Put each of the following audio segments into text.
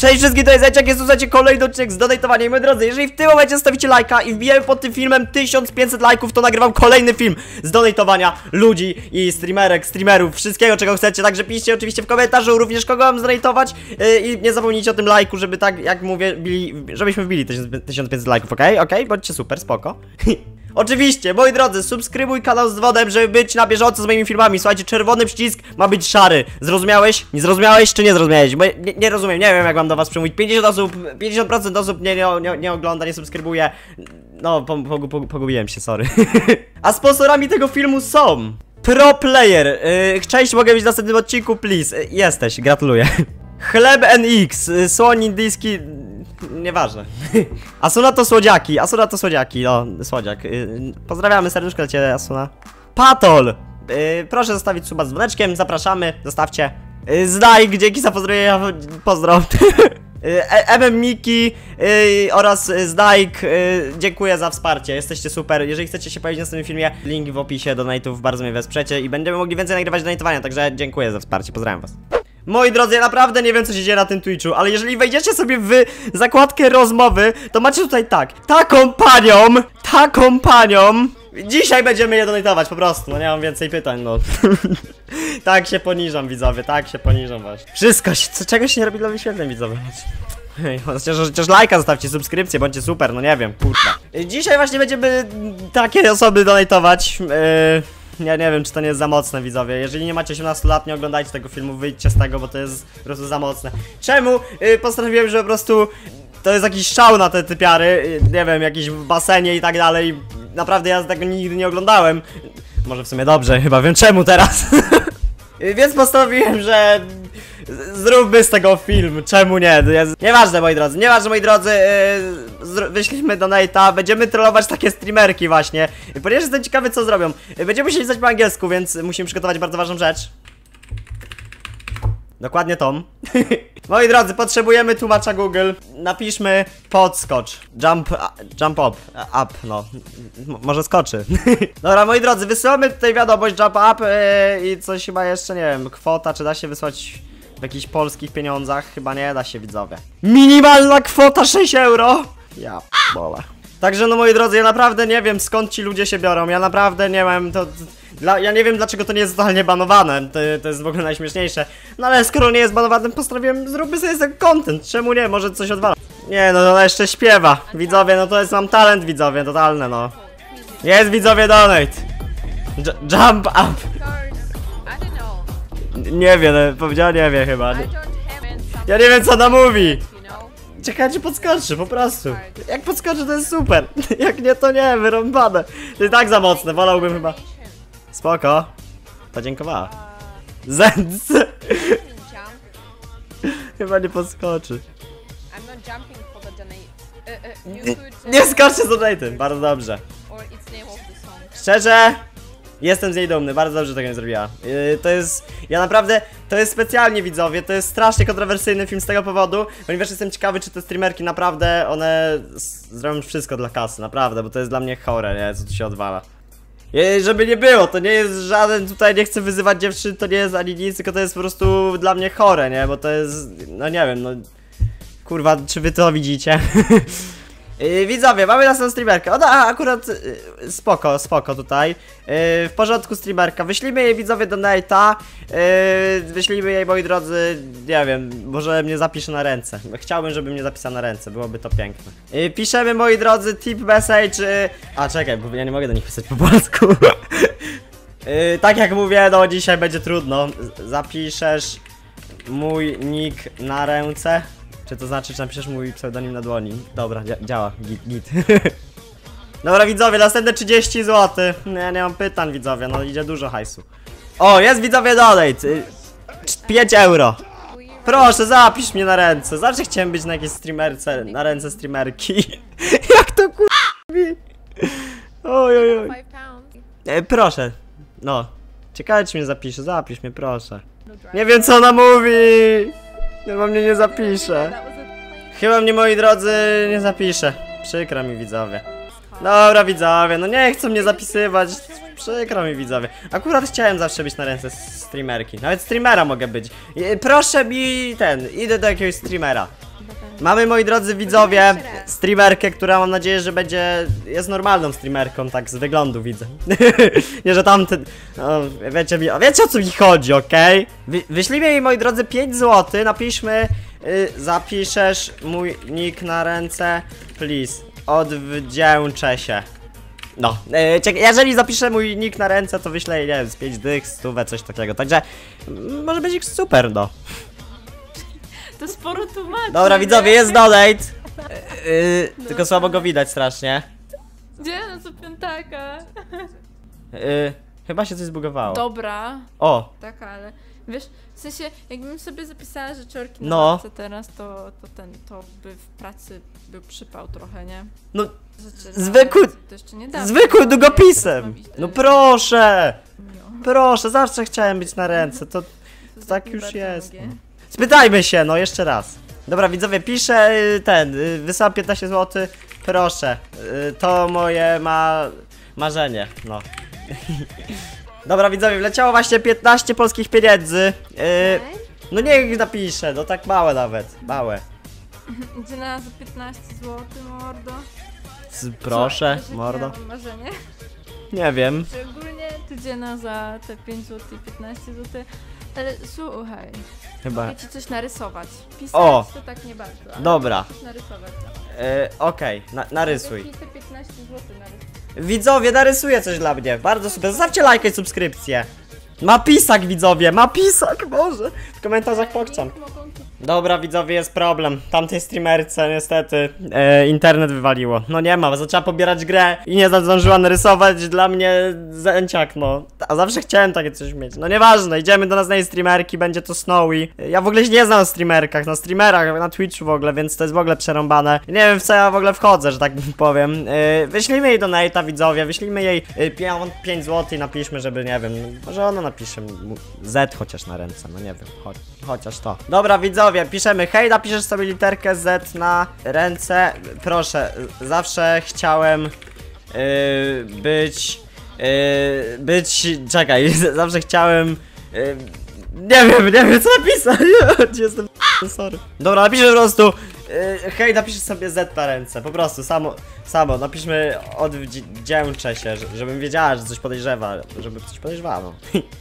Cześć wszystkim, to jest ZenciaK, jest słuchajcie kolejny odcinek z donate'owaniem. Moi drodzy, jeżeli w tym momencie zostawicie lajka i wbijemy pod tym filmem 1500 lajków, to nagrywam kolejny film z donate'owania ludzi i streamerek, streamerów, wszystkiego czego chcecie. Także piszcie oczywiście w komentarzu również kogo mam zdonate'ować i nie zapomnijcie o tym lajku, żeby tak jak mówię, żebyśmy wbili 1500 lajków, okej? Okej? Bądźcie super, spoko. Oczywiście, moi drodzy, subskrybuj kanał z dzwonem, żeby być na bieżąco z moimi filmami. Słuchajcie, czerwony przycisk ma być szary. Zrozumiałeś? Nie zrozumiałeś czy nie zrozumiałeś? Bo nie rozumiem, nie wiem jak mam do was przemówić. 50% osób nie ogląda, nie subskrybuje. No, pogubiłem się, sorry. A sponsorami tego filmu są ProPlayer. Cześć, mogę być w następnym odcinku, please. Jesteś, gratuluję. Chleb NX, słoń indyjski. Nieważne. Asuna to słodziaki, no, słodziak. Pozdrawiamy serduszko dla ciebie, Asuna. Patol! Proszę zostawić suba z dzwoneczkiem, zapraszamy, zostawcie. Zdajk, dzięki za pozdrowienia, pozdrow. Miki oraz Zdajk, dziękuję za wsparcie, jesteście super. Jeżeli chcecie się pojawić na następnym filmie, link w opisie, donate'ów, bardzo mnie wesprzecie i będziemy mogli więcej nagrywać donate'owania, także dziękuję za wsparcie, pozdrawiam was. Moi drodzy, ja naprawdę nie wiem co się dzieje na tym Twitchu, ale jeżeli wejdziecie sobie w zakładkę rozmowy, to macie tutaj tak. Taką panią dzisiaj będziemy je donate'ować po prostu, no nie mam więcej pytań, no. Tak się poniżam widzowie, tak się poniżam właśnie. Wszystko, czego się nie robi dla wyświetleń widzowie. Hej, chociaż lajka zostawcie, subskrypcję, bądźcie super, no nie wiem, kurwa. Dzisiaj właśnie będziemy takie osoby donate'ować, Ja nie wiem czy to nie jest za mocne widzowie, jeżeli nie macie 18 lat nie oglądajcie tego filmu, wyjdźcie z tego, bo to jest po prostu za mocne. Czemu? Postanowiłem, że po prostu to jest jakiś szał na te typiary, nie wiem, jakiś w basenie i tak dalej. Naprawdę ja tego nigdy nie oglądałem. Może w sumie dobrze, chyba wiem czemu teraz. Więc postanowiłem, że zróbmy z tego film, czemu nie? Nieważne moi drodzy, wyślijmy donate'a, będziemy trollować takie streamerki właśnie. Ponieważ jestem ciekawy co zrobią. Będziemy musieli pisać po angielsku, więc musimy przygotować bardzo ważną rzecz. Dokładnie tą. Moi drodzy, potrzebujemy tłumacza Google. Napiszmy podskocz. Jump up, no. Może skoczy. Dobra, moi drodzy, wysyłamy tutaj wiadomość jump up i coś chyba jeszcze, nie wiem, kwota, czy da się wysłać w jakichś polskich pieniądzach? Chyba nie da się widzowie. Minimalna kwota 6 euro. Ja bola. Także no moi drodzy, ja naprawdę nie wiem skąd ci ludzie się biorą. Ja naprawdę nie wiem to... ja nie wiem dlaczego to nie jest totalnie banowane, to jest w ogóle najśmieszniejsze. No ale skoro nie jest banowane, postanowiłem, zróbmy sobie ten content, czemu nie, może coś odwala. Nie no, ale jeszcze śpiewa, widzowie, no to jest, mam talent widzowie, totalne no. Jest widzowie donate. Jump up. Nie wiem, powiedziała nie wie chyba. Ja nie wiem co ona mówi. Czekajcie, podskoczy, po prostu. Jak podskoczy to jest super, jak nie to nie, wyrąbane. To jest tak za mocne, wolałbym chyba. Spoko. Podziękowała. Zęc. Chyba nie podskoczy. Nie skoczcie z donate'em, bardzo dobrze. Szczerze, jestem z niej dumny, bardzo dobrze tego nie zrobiła. To jest, ja naprawdę, to jest specjalnie widzowie, to jest strasznie kontrowersyjny film z tego powodu, ponieważ jestem ciekawy czy te streamerki naprawdę, one zrobią wszystko dla kasy, naprawdę, bo to jest dla mnie chore, nie, co tu się odwala. Żeby nie było, to nie jest żaden, tutaj nie chcę wyzywać dziewczyn, to nie jest ani nic, tylko to jest po prostu dla mnie chore, nie, bo to jest, no nie wiem, no, kurwa, czy wy to widzicie? Widzowie, mamy następną streamerkę. Ona akurat spoko tutaj. W porządku streamerka. Wyślijmy jej widzowie do Nate'a. Wyślijmy jej, moi drodzy, nie wiem, może mnie zapisze na ręce. Chciałbym, żeby mnie zapisał na ręce, byłoby to piękne. Piszemy, moi drodzy, tip message. A czekaj, bo ja nie mogę do nich pisać po polsku. Tak jak mówię, no dzisiaj będzie trudno. Zapiszesz mój nick na ręce. Czy to znaczy, że napiszesz mój pseudonim na dłoni? Dobra, działa, git. Dobra widzowie, następne 30 zł. Ja nie mam pytań widzowie, no idzie dużo hajsu. O, jest widzowie donate. 5 euro. Proszę, zapisz mnie na ręce. Zawsze chciałem być na jakiejś streamerce, na ręce streamerki. Jak to k***mi? Ojojoj. Proszę, no. Ciekawe czy mnie zapisze, zapisz mnie proszę. Nie wiem co ona mówi. Chyba mnie nie zapisze. Chyba mnie, moi drodzy, nie zapisze. Przykro mi widzowie. Dobra widzowie, no nie chcą mnie zapisywać. Przykro mi widzowie. Akurat chciałem zawsze być na ręce streamerki. Nawet streamera mogę być. Proszę mi ten, idę do jakiegoś streamera. Mamy, moi drodzy widzowie, streamerkę, która mam nadzieję, że będzie... Jest normalną streamerką, tak z wyglądu widzę. Nie, że tamten... No, wiecie o co mi chodzi, okej? Wyślijmy mi, moi drodzy, 5 zł, napiszmy... zapiszesz mój nick na ręce, please. Odwdzięczę się. No, jeżeli zapiszę mój nick na ręce, to wyślę, nie wiem, z 5 dych, stówę, coś takiego. Także może być ich super, no. To sporo tłumaczy. Dobra, widzowie, jest donate. Tylko słabo go widać strasznie. Gdzie? No co piątaka? Chyba się coś zbugowało. Dobra. O. Tak, ale wiesz, w sensie, jakbym sobie zapisała rzeczorki na matce teraz, to by w pracy był przypał trochę, nie? No, zwykły długopisem! No proszę! Proszę, zawsze chciałem być na ręce, to tak już jest. Spytajmy się, no jeszcze raz. Dobra, widzowie, piszę wysyłam 15 zł, proszę. To moje marzenie, no. Dobra, widzowie, wleciało właśnie 15 polskich pieniędzy. No niech napiszę, no tak małe nawet, małe. Gdzie na 15 zł, mordo? Proszę, mordo. Marzenie? Nie wiem. Szczególnie tydzień za te 5 zł i 15 zł. Ale słuchaj, chyba mogę ci coś narysować. Pisać to tak nie bardzo, ale dobra. Coś narysować. Okej, narysuj. Te 15 zł narysuj. Widzowie, narysuję coś dla mnie. Bardzo super. Zostawcie lajka i subskrypcję. Ma pisak, widzowie, ma pisak, Boże. W komentarzach pokczam. Dobra, widzowie, jest problem. Tamtej streamerce niestety internet wywaliło. No nie ma, zaczęła pobierać grę i nie zdążyła narysować dla mnie ZenciaK, no. A zawsze chciałem takie coś mieć. No nieważne, idziemy do następnej streamerki, będzie to Snowy. Ja w ogóle się nie znam o streamerkach, na streamerach, na Twitchu w ogóle, więc to jest w ogóle przerąbane. Nie wiem, w co ja w ogóle wchodzę, że tak powiem. Wyślijmy jej do Nate'a, widzowie, wyślijmy jej 5 zł i napiszmy, żeby, nie wiem, może ona napisze Z chociaż na ręce, no nie wiem, chociaż to. Dobra, widzowie. Piszemy, hej, napiszesz sobie literkę Z na ręce, proszę, zawsze chciałem czekaj, zawsze chciałem, nie wiem co napisać, jestem sorry. Dobra, napiszę po prostu, hej, napiszesz sobie Z na ręce, po prostu, samo, napiszmy odwdzięczę się, żebym wiedziała, że coś podejrzewa, żeby coś podejrzewano.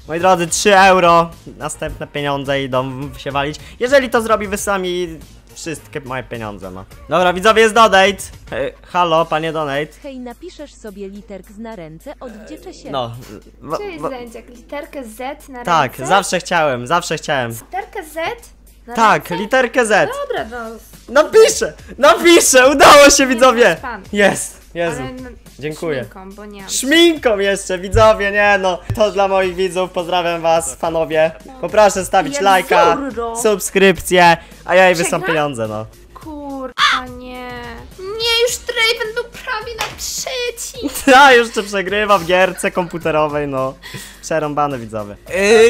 Moi drodzy, 3 euro, następne pieniądze idą się walić. Jeżeli to zrobi, wysyła mi wszystkie moje pieniądze, no. Dobra, widzowie, jest donate. Halo, panie donate. Hej, napiszesz sobie literkę z na ręce, odwdzięczę się. No. Czyli ZenciaK, literkę Z na ręce? Tak, zawsze chciałem. Literkę Z? Na tak, ręce? Literkę Z. Dobra, no. Napiszę, udało się, widzowie. Jest, Jezu. Dziękuję. Szminką jeszcze, widzowie, nie no. To dla moich widzów, pozdrawiam was, fanowie. Poproszę stawić lajka, subskrypcję, a ja jej wysłam pieniądze, no. Kurwa, nie. Nie, już Draven był prawie na trzeci. Ja jeszcze przegrywa w gierce komputerowej, no. Przerąbane, widzowie.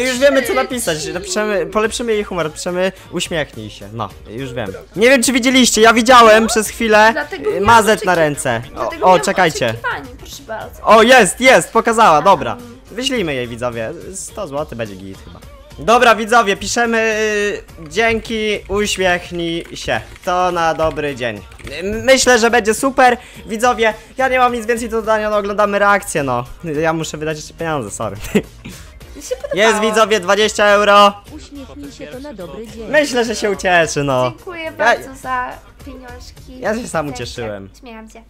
Już wiemy, co napisać. Napiszemy, polepszymy jej humor, napiszemy uśmiechnij się. No, już wiem. Nie wiem, czy widzieliście, ja widziałem przez chwilę mazet na ręce. O, czekajcie. Proszę bardzo. O, jest, pokazała, dobra. Wyślijmy jej, widzowie. 100 zł będzie git chyba. Dobra, widzowie, piszemy dzięki, uśmiechnij się. To na dobry dzień. Myślę, że będzie super. Widzowie, ja nie mam nic więcej do dodania, no oglądamy reakcję, no. Ja muszę wydać jeszcze pieniądze, sorry. Jest, widzowie, 20 euro. Uśmiechnij się, to na dobry dzień. Myślę, że się ucieszy, no. Dziękuję bardzo za pieniążki. Ja się sam ucieszyłem. Śmiałam się.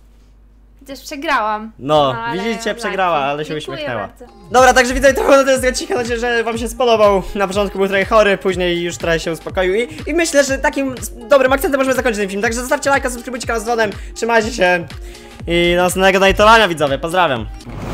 Też przegrałam. No, widzicie, przegrała, ale się uśmiechnęła. Bardzo. Dobra, także widzę, to było na ten zdjęcie. Mam nadzieję, że wam się spodobał. Na początku był trochę chory, później już trochę się uspokoił i myślę, że takim dobrym akcentem możemy zakończyć ten film. Także zostawcie lajka, subskrybujcie kanał z dzwonem, trzymajcie się i do następnego donatowania, widzowie. Pozdrawiam.